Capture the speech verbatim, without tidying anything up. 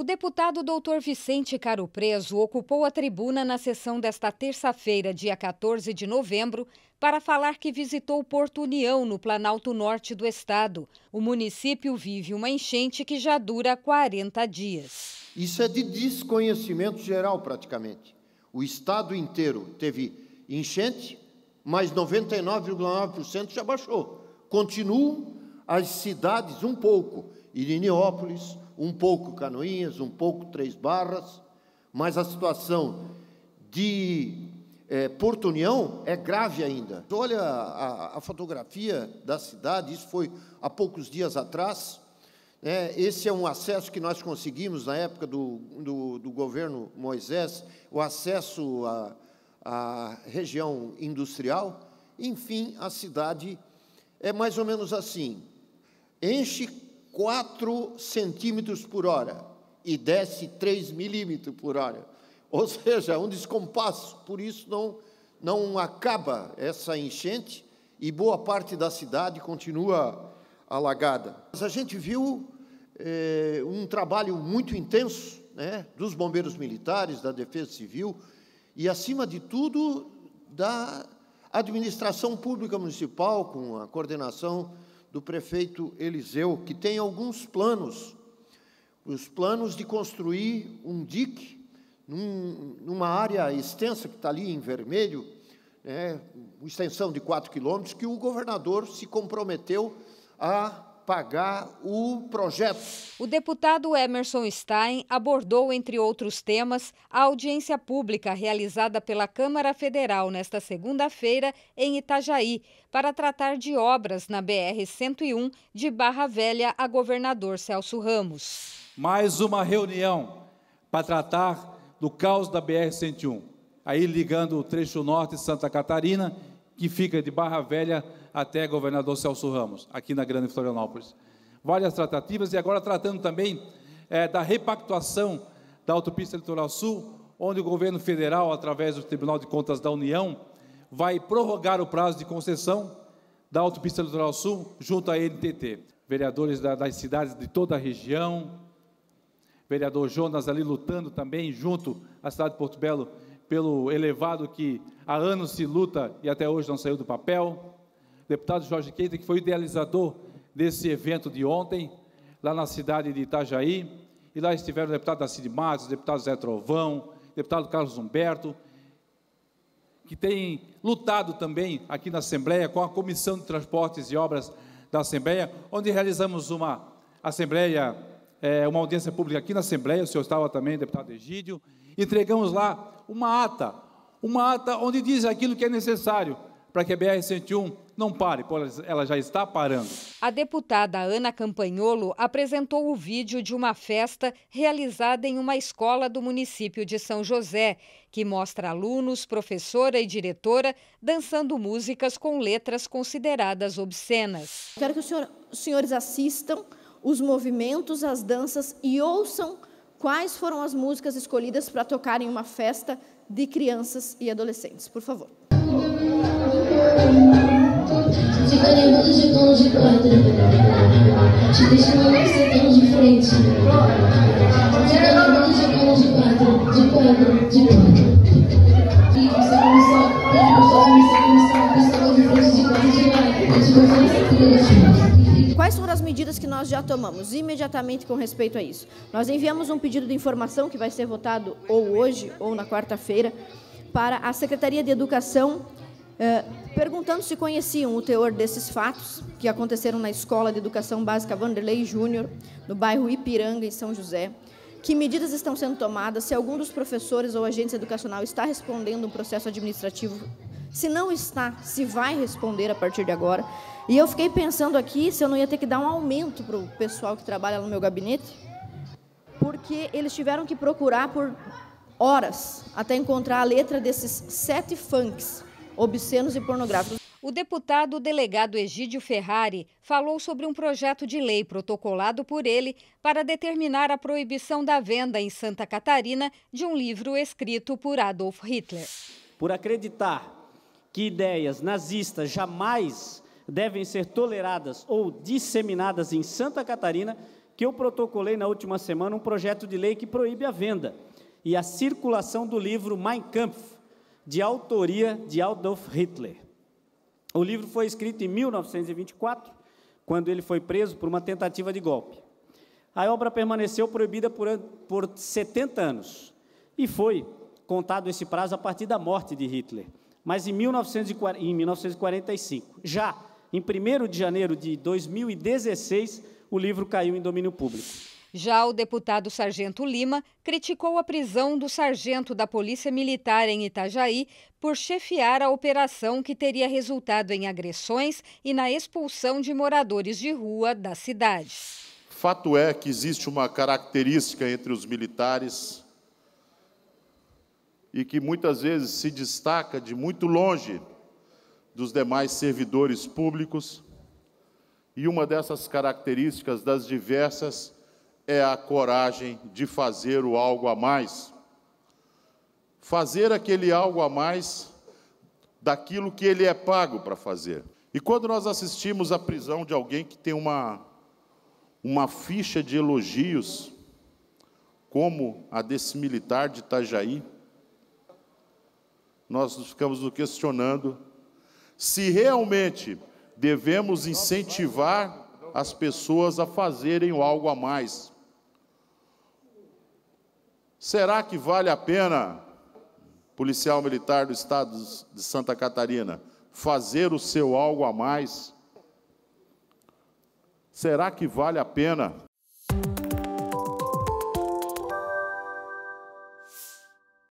O deputado doutor Vicente Caropreso ocupou a tribuna na sessão desta terça-feira, dia quatorze de novembro, para falar que visitou Porto União, no Planalto Norte do Estado. O município vive uma enchente que já dura quarenta dias. Isso é de desconhecimento geral, praticamente. O Estado inteiro teve enchente, mas noventa e nove vírgula nove por cento já baixou. Continuam as cidades um pouco, Irineópolis, um pouco Canoinhas, um pouco Três Barras, mas a situação de é, Porto União é grave ainda. Olha a, a fotografia da cidade, isso foi há poucos dias atrás. É, esse é um acesso que nós conseguimos na época do, do, do governo Moisés, o acesso à, à região industrial. Enfim, a cidade é mais ou menos assim, enche quatro centímetros por hora e desce três milímetros por hora. Ou seja, um descompasso. Por isso, não, não acaba essa enchente e boa parte da cidade continua alagada. Mas a gente viu é, um trabalho muito intenso, né, dos bombeiros militares, da Defesa Civil e, acima de tudo, da administração pública municipal, com a coordenação do prefeito Eliseu, que tem alguns planos, os planos de construir um dique num, numa área extensa, que está ali em vermelho, né, extensão de quatro quilômetros, que o governador se comprometeu a pagar o projeto. O deputado Emerson Stein abordou, entre outros temas, a audiência pública realizada pela Câmara Federal nesta segunda-feira em Itajaí, para tratar de obras na B R cento e um de Barra Velha a governador Celso Ramos. Mais uma reunião para tratar do caos da B R cento e um, aí ligando o trecho norte de Santa Catarina, que fica de Barra Velha até governador Celso Ramos, aqui na Grande Florianópolis. Várias tratativas, e agora tratando também é, da repactuação da Autopista Litoral Sul, onde o governo federal, através do Tribunal de Contas da União, vai prorrogar o prazo de concessão da Autopista Litoral Sul junto à N T T. Vereadores da, das cidades de toda a região, vereador Jonas ali lutando também junto à cidade de Porto Belo pelo elevado que há anos se luta e até hoje não saiu do papel. Deputado Jorge Keita, que foi o idealizador desse evento de ontem, lá na cidade de Itajaí, e lá estiveram o deputado Assis Mário, o deputado Zé Trovão, o deputado Carlos Humberto, que tem lutado também aqui na Assembleia com a Comissão de Transportes e Obras da Assembleia, onde realizamos uma Assembleia, é, uma audiência pública aqui na Assembleia, o senhor estava também, deputado Egídio, entregamos lá uma ata, uma ata onde diz aquilo que é necessário para que a B R cento e um não pare, pois ela já está parando. A deputada Ana Campagnolo apresentou o vídeo de uma festa realizada em uma escola do município de São José, que mostra alunos, professora e diretora dançando músicas com letras consideradas obscenas. Quero que os, senhor, os senhores assistam os movimentos, as danças e ouçam quais foram as músicas escolhidas para tocar em uma festa de crianças e adolescentes. Por favor. Ficaremos de tão de quatro, te deixando você tão de frente. Ficaremos de tão de quatro, de quatro, de quatro. E você começou, você começou, você começou, você começou de frente, de quatro, de quatro, de quatro. Quais foram as medidas que nós já tomamos imediatamente com respeito a isso? Nós enviamos um pedido de informação que vai ser votado ou hoje ou na quarta-feira para a Secretaria de Educação, É, perguntando se conheciam o teor desses fatos que aconteceram na Escola de Educação Básica Vanderlei Júnior, no bairro Ipiranga, em São José, que medidas estão sendo tomadas, se algum dos professores ou agentes educacional está respondendo um processo administrativo, se não está, se vai responder a partir de agora. E eu fiquei pensando aqui se eu não ia ter que dar um aumento para o pessoal que trabalha no meu gabinete, porque eles tiveram que procurar por horas até encontrar a letra desses sete funks obscenos e pornográficos. O deputado delegado Egídio Ferrari falou sobre um projeto de lei protocolado por ele para determinar a proibição da venda em Santa Catarina de um livro escrito por Adolf Hitler. Por acreditar que ideias nazistas jamais devem ser toleradas ou disseminadas em Santa Catarina, que eu protocolei na última semana um projeto de lei que proíbe a venda e a circulação do livro Mein Kampf, de autoria de Adolf Hitler. O livro foi escrito em mil novecentos e vinte e quatro, quando ele foi preso por uma tentativa de golpe. A obra permaneceu proibida por, por setenta anos e foi contado esse prazo a partir da morte de Hitler, mas em mil novecentos e quarenta e cinco. Já em primeiro de janeiro de dois mil e dezesseis, o livro caiu em domínio público. Já o deputado Sargento Lima criticou a prisão do sargento da Polícia Militar em Itajaí por chefiar a operação que teria resultado em agressões e na expulsão de moradores de rua da cidade. Fato é que existe uma característica entre os militares e que muitas vezes se destaca de muito longe dos demais servidores públicos, e uma dessas características das diversas é a coragem de fazer o algo a mais. Fazer aquele algo a mais daquilo que ele é pago para fazer. E quando nós assistimos à prisão de alguém que tem uma, uma ficha de elogios, como a desse militar de Itajaí, nós ficamos nos questionando se realmente devemos incentivar as pessoas a fazerem algo a mais. Será que vale a pena, policial militar do estado de Santa Catarina, fazer o seu algo a mais? Será que vale a pena